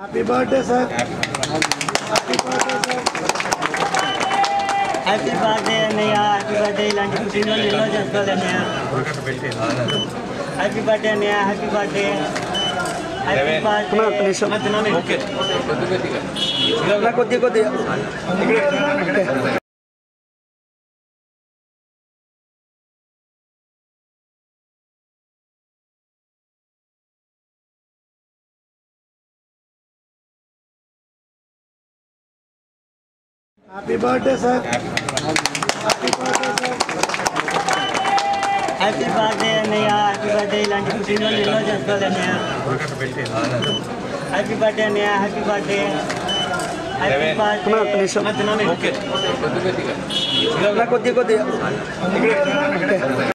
Happy birthday sir, happy birthday sir, happy birthday Neha, happy birthday इलांटी कुटिनो येलो जस्टोले Neha, happy birthday Neha, happy birthday, happy birthday मतना में ओके इकडे कोदी कोदी इकडे। Happy birthday sir, happy birthday sir, happy birthday Neha, happy birthday इलांटी कुटिनो येलो जस्टोले Neha, happy birthday Neha, happy birthday, happy birthday मतना में ओके इकडे कोदी कोदी इकडे।